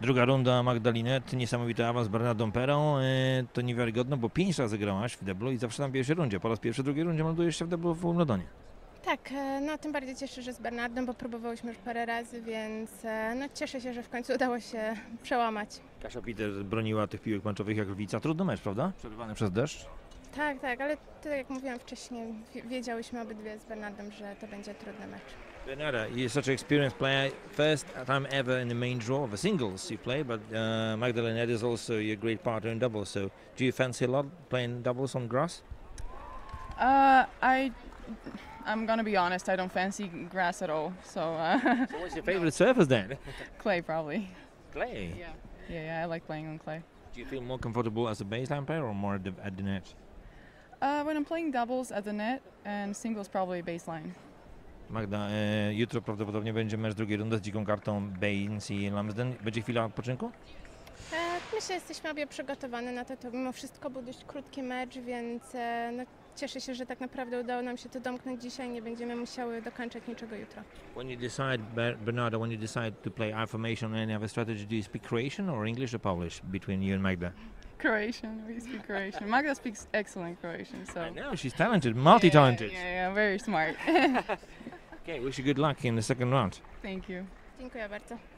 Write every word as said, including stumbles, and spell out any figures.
Druga runda Magda Linette, niesamowity awans z Bernardą Perą. Yy, to niewiarygodne, bo pięć razy grałaś w deblu i zawsze na pierwszej rundzie. Po raz pierwszy w drugiej rundzie meldujesz się w deblu w Wimbledonie. Tak, no tym bardziej cieszę się, że z Bernardą, bo próbowałyśmy już parę razy, więc no, cieszę się, że w końcu udało się przełamać. Kasia Piter broniła tych piłek meczowych jak lwica. Trudny mecz, prawda? Przerywany przez deszcz. Tak, tak, ale tak jak mówiłam wcześniej, wiedziałyśmy obydwie z Bernardem, że to będzie trudny mecz. Bernarda, you're such an experienced player. First time ever in the main draw, the singles you play, but uh, Magda Linette is also your great partner in doubles. So, do you fancy a lot playing doubles on grass? Uh, I, I'm gonna be honest. I don't fancy grass at all. So. Uh, so what's your favorite no. surface then? Clay, probably. Clay. Yeah. yeah, yeah. I like playing on clay. Do you feel more comfortable as a baseline player or more at the, at the net? Uh, when I'm playing doubles at the net and singles probably baseline. Magda, e, jutro prawdopodobnie będzie mecz drugiej rundy z dziką kartą Baines i Lamsden. Będzie chwila odpoczynku? E, myślę, że jesteśmy obie przygotowane na to. To mimo wszystko był dość krótki mecz, więc e, no, cieszę się, że tak naprawdę udało nam się to domknąć dzisiaj. Nie będziemy musiały dokończać niczego jutro. When you decide, Bernarda, when you decide to play our formation and have a strategy, do you speak Croatian or English or Polish between you and Magda? Croatian, we speak Croatian. Magda speaks excellent Croatian, so. I know, she's talented, multi-talented. Yeah, yeah, yeah, very smart. Okay, wish you good luck in the second round. Thank you. Dziękuję bardzo.